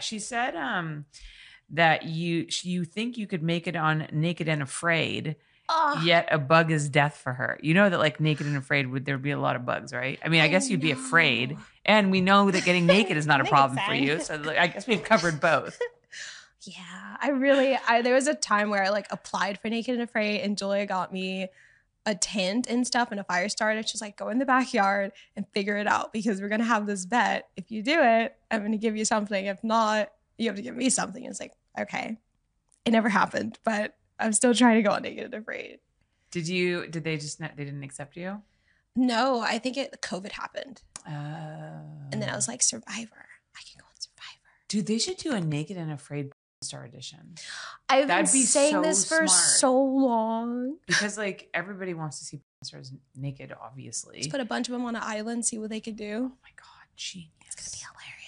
She said that you think you could make it on Naked and Afraid, yet a bug is death for her. You know that like Naked and Afraid, would there be a lot of bugs, right? I mean, I guess you'd be afraid. And we know that getting naked is not a problem for you. So like, I guess we've covered both. Yeah, I there was a time where I like applied for Naked and Afraid, and Julia got me a tent and stuff and a fire starter. She's like, go in the backyard and figure it out, because we're going to have this bet. If you do it, I'm going to give you something. If not, you have to give me something. And it's like, okay. It never happened, but I'm still trying to go on Naked and Afraid. Did they just not, they didn't accept you? No, I think COVID happened. And then I was like, Survivor. I can go on Survivor. Dude, they should do a Naked and Afraid Star Edition. I've been saying this for so long. Because like everybody wants to see stars naked, obviously. Let's put a bunch of them on an island, see what they could do. Oh my God, genius. It's going to be hilarious.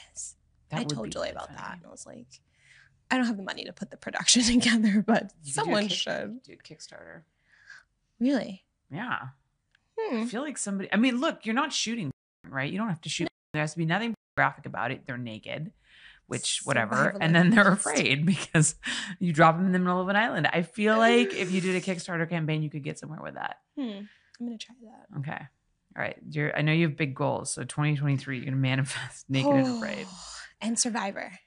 I told Julie about that, and I was like, I don't have the money to put the production together, but someone should. Dude, Kickstarter. Really? Yeah. I feel like somebody, I mean, look, you're not shooting, right? You don't have to shoot. No. There has to be nothing graphic about it. They're naked, which whatever. And then they're afraid because you drop them in the middle of an island. I feel like if you did a Kickstarter campaign, you could get somewhere with that. I'm going to try that. Okay. All right. I know you have big goals. So 2023, you're going to manifest Naked and Afraid. And Survivor.